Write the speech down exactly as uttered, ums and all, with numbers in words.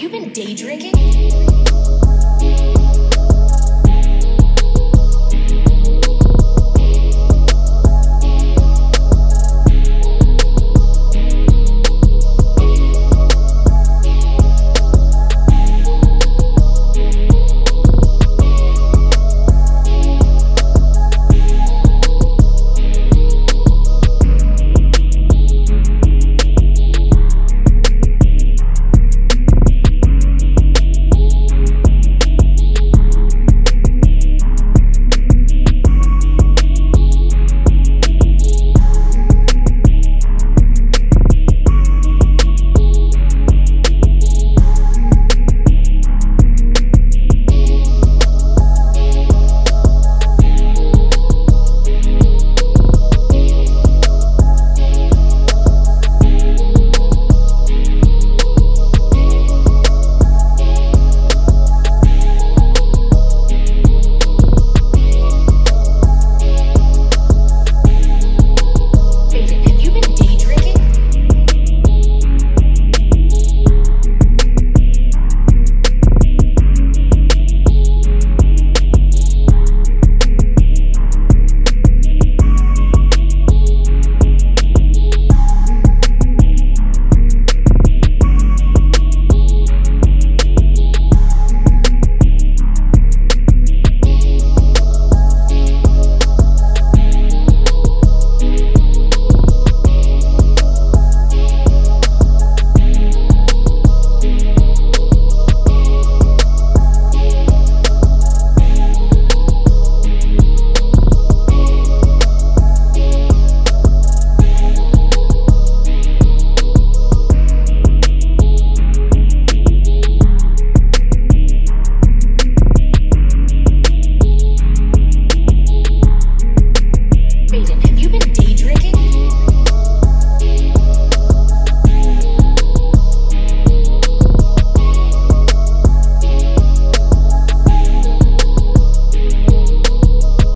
you been day drinking?